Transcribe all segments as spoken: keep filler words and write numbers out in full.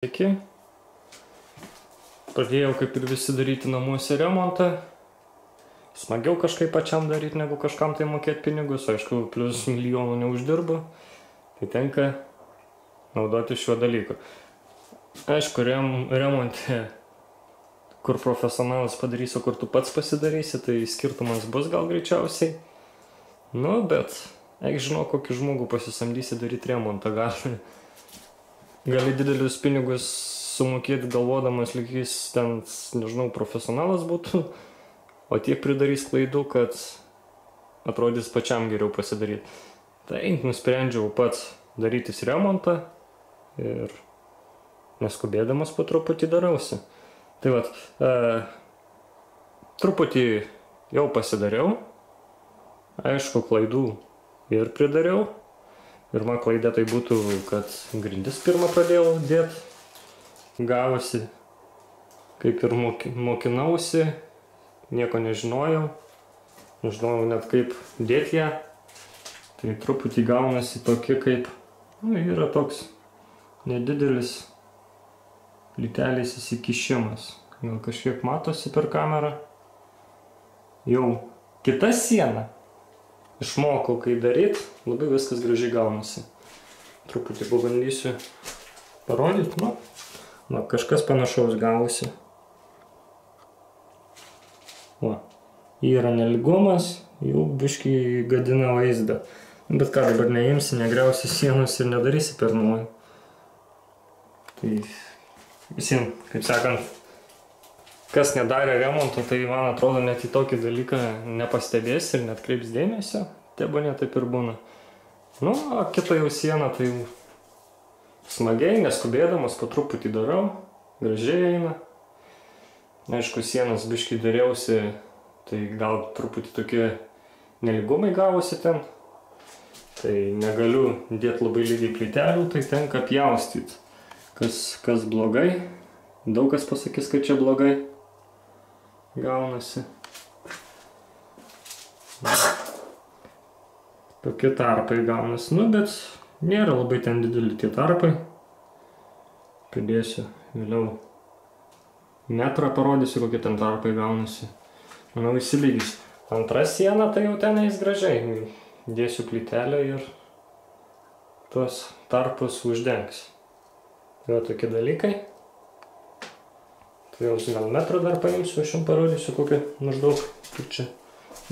Sveiki, pradėjau kaip ir visi daryti namuose remontą, smagiau kažkaip pačiam daryti negu kažkam tai mokėti pinigus, aišku, plius milijonų neuždirbu, tai tenka naudoti šiuo dalyku. Aišku, rem, remontė, kur profesionalas padarys, o kur tu pats pasidarysi, tai skirtumas bus gal greičiausiai, nu bet, eik žinau, kokį žmogų pasisamdysi daryti remontą gali. Gali didelius pinigus sumokėti galvodamas, lyg jis ten, nežinau, profesionalas būtų, o tiek pridarys klaidų, kad atrodys pačiam geriau pasidaryti. Tai nusprendžiau pats darytis remontą ir neskubėdamas po truputį darausi. Tai vat, e, truputį jau pasidariau, aišku, klaidų ir pridariau. Pirma klaida tai būtų, kad grindis pirmą pradėjau dėti, gavosi, kaip ir mokinausi, nieko nežinojau, nežinojau net kaip dėti ją, tai truputį gaunasi tokie kaip, nu, yra toks nedidelis lytelės įsikišimas, gal kažkiek matosi per kamerą. Jau kita siena. Išmokau, kaip daryti, labai viskas gražiai gaunasi. Truputį pabandysiu parodyti, nu, nu, kažkas panašaus gausi. Va, yra nelygumas, jau biškį gadina vaizdą. Bet ką dabar neimsi, negriausi sienos ir nedarysi per nuoju. Tai visiems, kaip sakant, kas nedarė remonto, tai man atrodo net į tokį dalyką nepastebės ir net kreips dėmesio, tebūnie taip ir būna. Nu, o kita jau siena, tai jau smagiai, neskubėdamas, po truputį darau, gražiai eina. Aišku, sienas biškį dariausi, tai gal truputį tokie nelygumai gavosi ten. Tai negaliu dėti labai lygiai plytelių, tai tenka pjaustyti, kas, kas blogai. Daug kas pasakys, kad čia blogai gaunasi. Tokie tarpai gaunasi, nu, bet nėra labai ten dideli tie tarpai. Pridėsiu vėliau metrą, parodysiu, kokie ten tarpai gaunasi. Manau, įsilygis. Antra siena, tai jau ten eis gražiai. Dėsiu plytelę ir tuos tarpus uždengs. Tai va tokie dalykai. Jau gal metrą dar paimsiu, aš jums parodysiu, kokią maždaug, kaip čia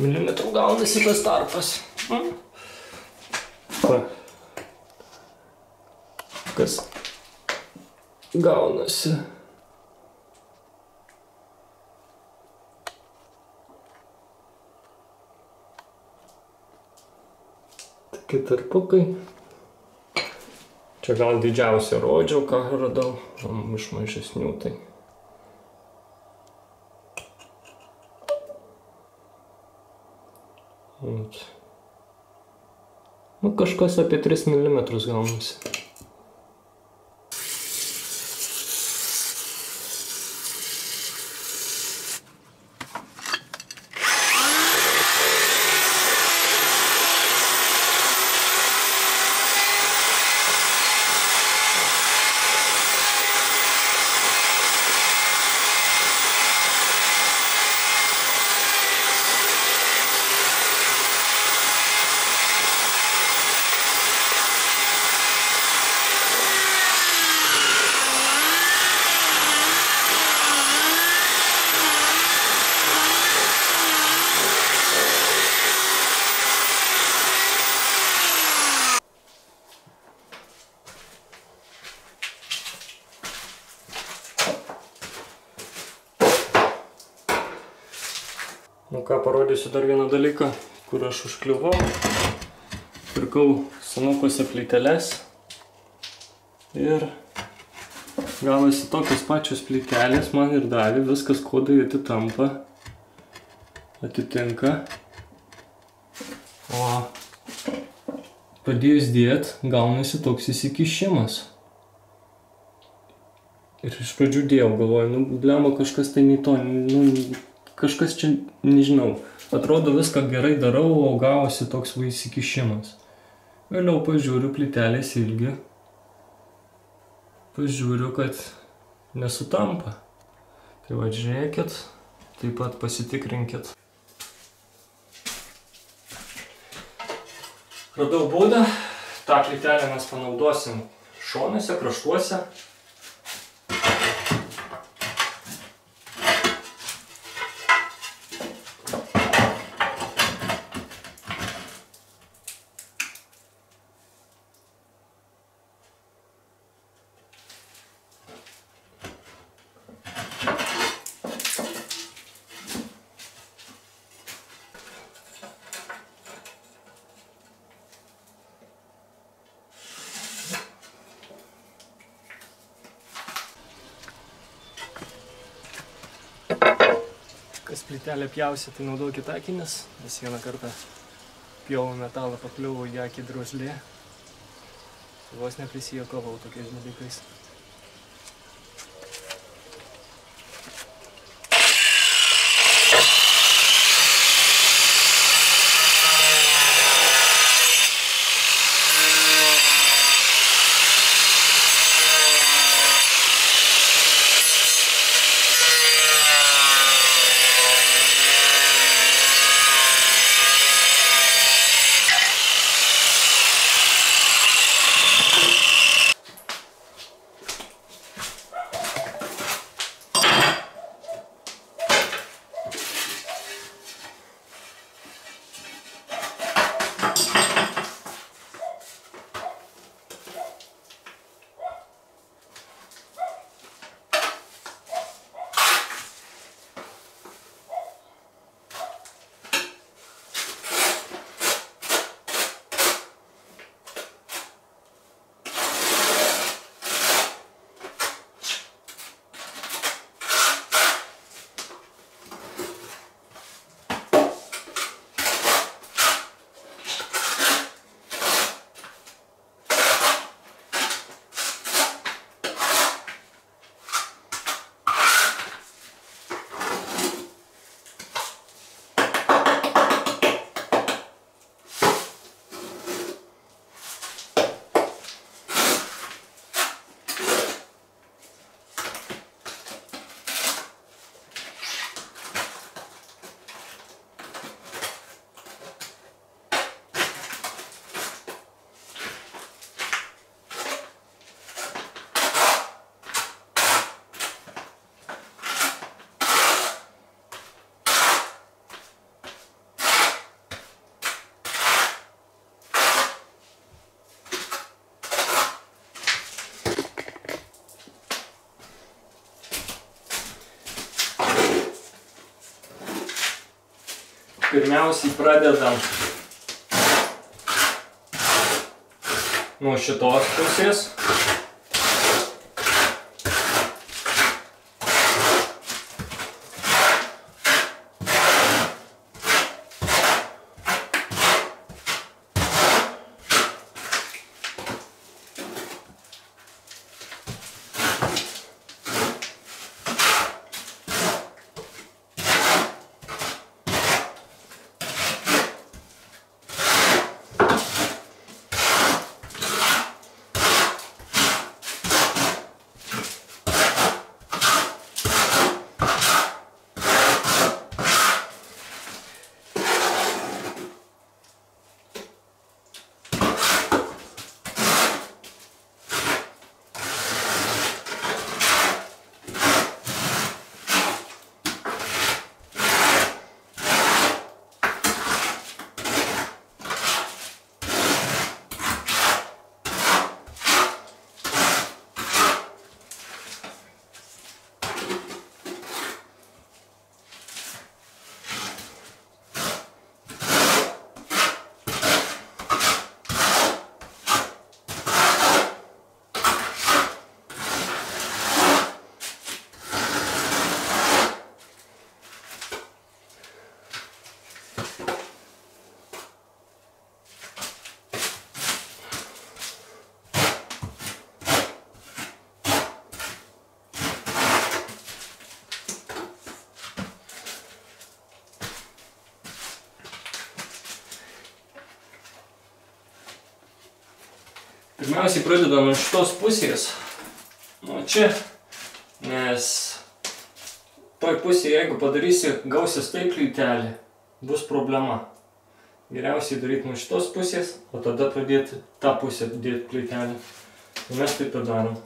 milimetrų gaunasi tas tarpas. Va. Kas gaunasi. Tokie tarpukai. Čia gal didžiausia rodžiau, ką radau, iš mažesnių tai. Nu, kažkas apie tris milimetrus gaunasi. Nu ką, parodysiu dar vieną dalyką, kur aš užkliuvau. Pirkau senukose plyteles ir gavosi tokios pačios plytelės man ir davė, viskas kodai atitampa, atitinka. O pradėjus dėt, gaunasi toks įsikišimas. Ir iš pradžių dėjau, galvoju, nu blemo kažkas tai nei to, nu, kažkas čia, nežinau, atrodo viską gerai darau, o gavosi toks įsikišimas. Vėliau pažiūriu plytelės ilgį. Paskui žiūriu, kad nesutampa. Tai va, žiūrėkit, taip pat pasitikrinkit. Radau būdą, tą klitelę mes panaudosim šonuose, kraštuose. Kas plytelę pjausia, tai naudokit akinius, nes vieną kartą pjovau metalą, pakliuvau į akį drožlė. Vos neprisijuokavau tokiais dalykais. Pirmiausiai pradedam nuo šitos pusės. Pirmiausiai pradedam iš šitos pusės, čia, nes toj pusėje, jeigu padarysi gausias taip klytelį, bus problema. Geriausiai daryti nuo šitos pusės, o tada pradėti tą pusę dėti klytelį. Ir mes taip padarom.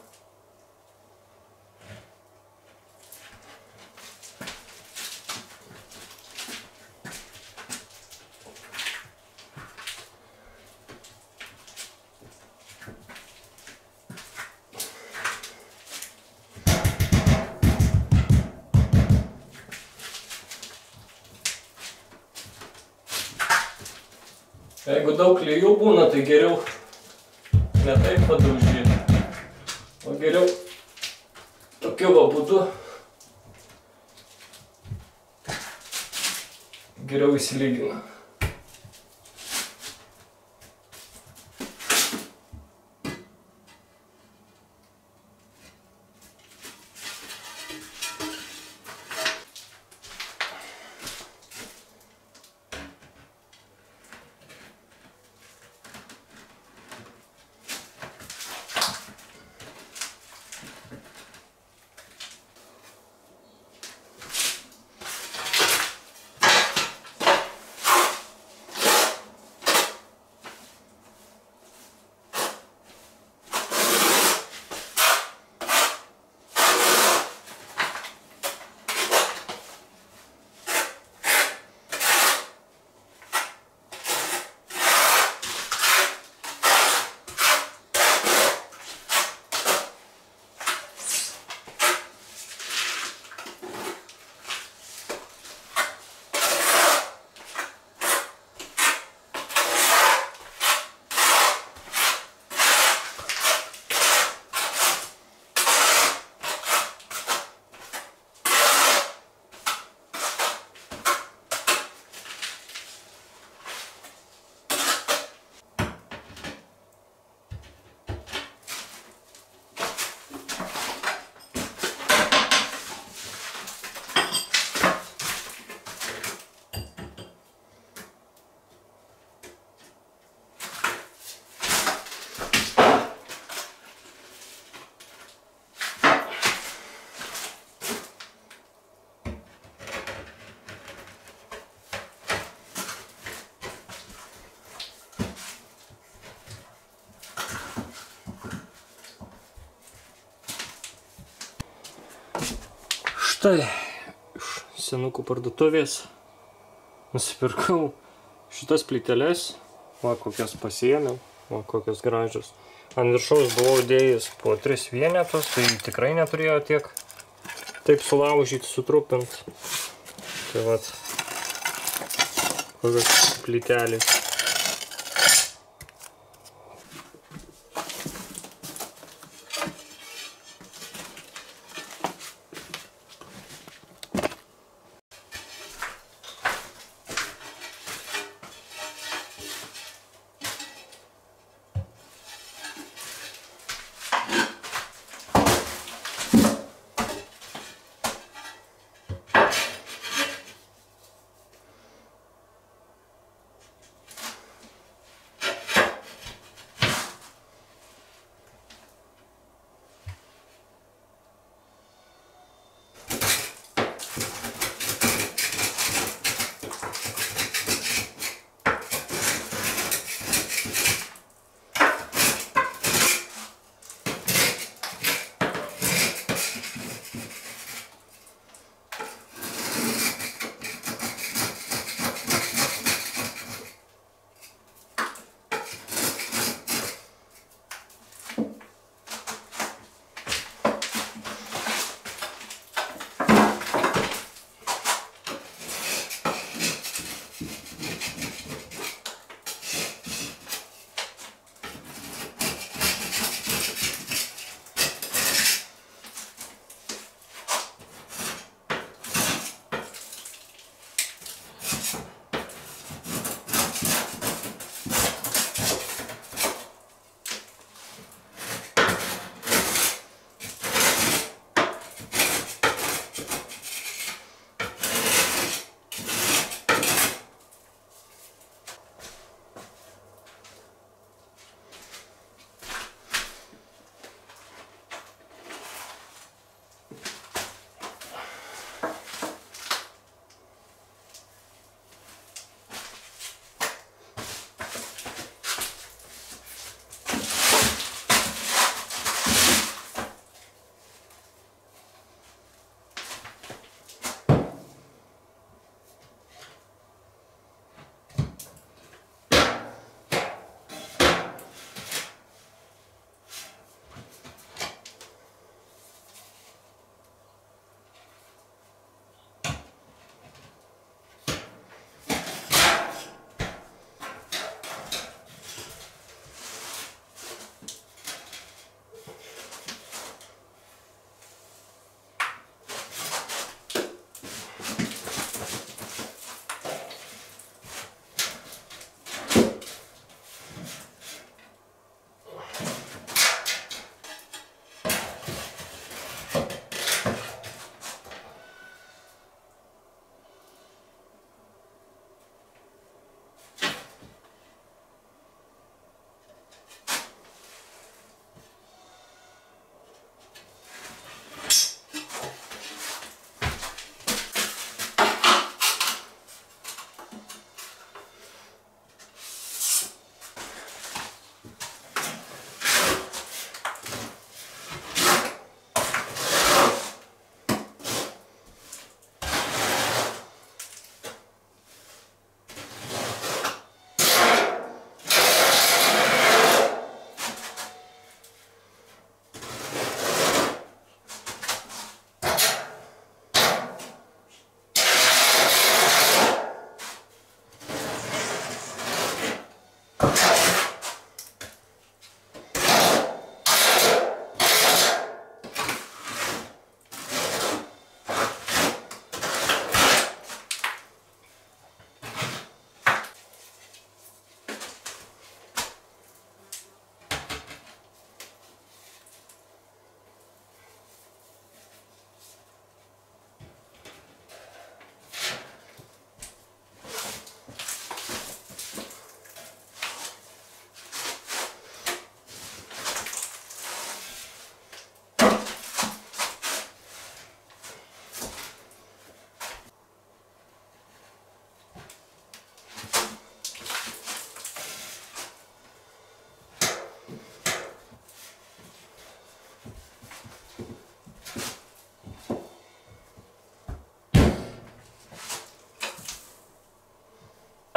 Jeigu daug klijų būna, tai geriau ne taip padaužyti, o geriau tokiu va būdu geriau įsilygina. Štai iš senukų parduotuvės nusipirkau šitas plyteles, va kokias pasiėmiau, va kokios gražios. Ant viršaus buvau dėjęs po tris vienetus, tai tikrai neturėjo tiek taip sulaužyti, sutrupinti. Tai va kokios plytelės.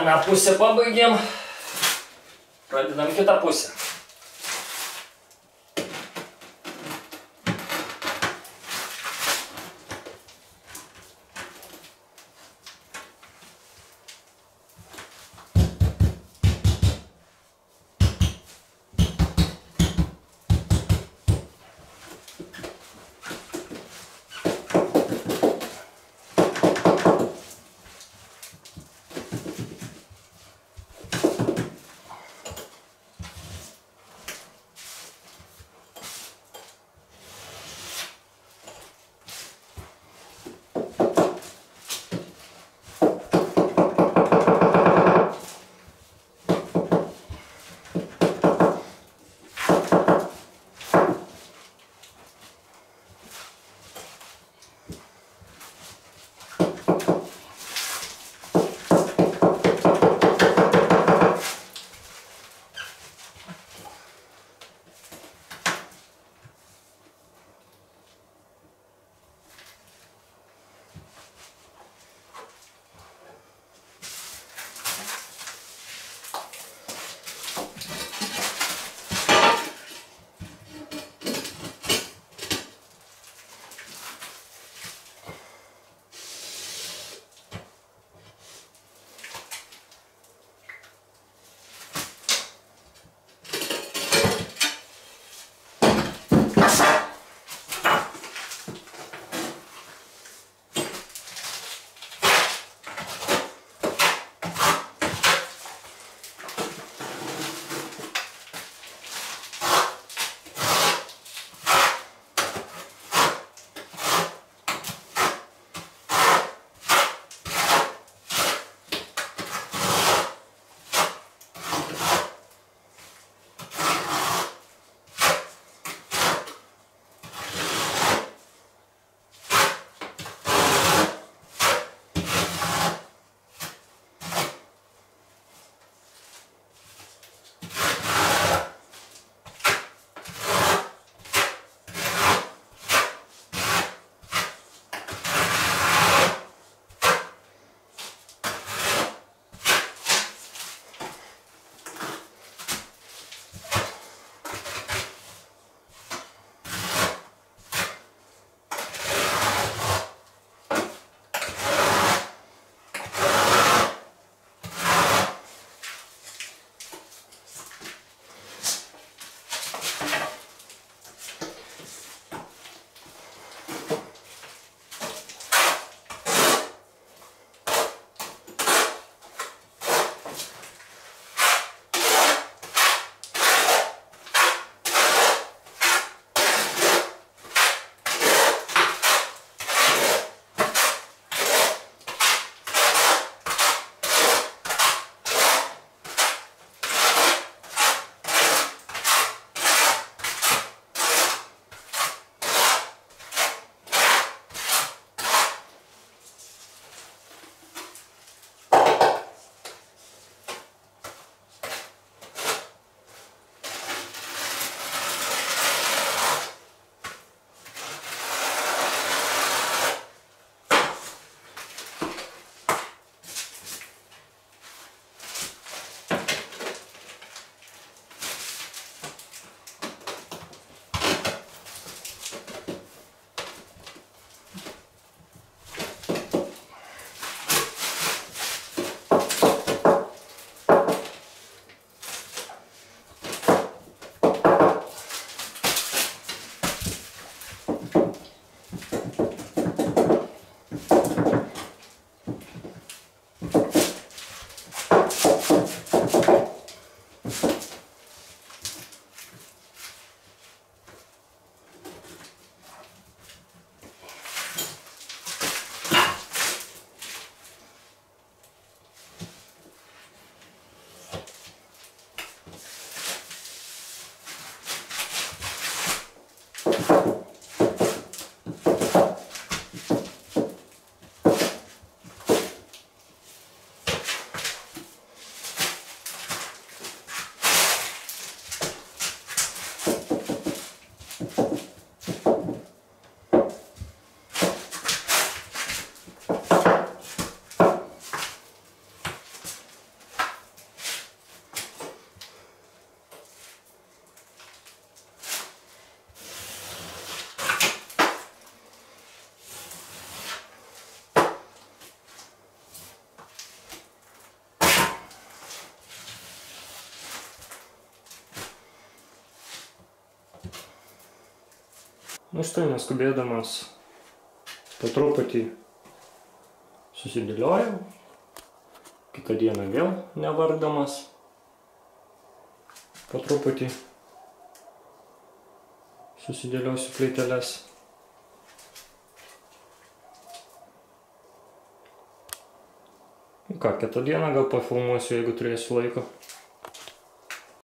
Na pusę pabaigėm. Pradedam kitą pusę. Nu štai, neskubėdamas, po truputį susidėliojau. Kitą dieną vėl nevardamas, po truputį susidėliosiu fleiteles. Nu ką, kitą dieną gal pafilmuosiu, jeigu turėsiu laiko.